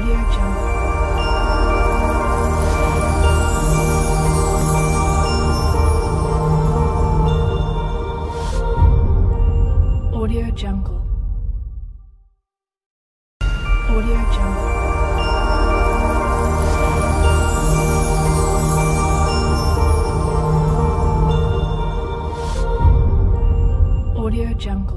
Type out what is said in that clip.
AudioJungle. AudioJungle. AudioJungle. AudioJungle. AudioJungle.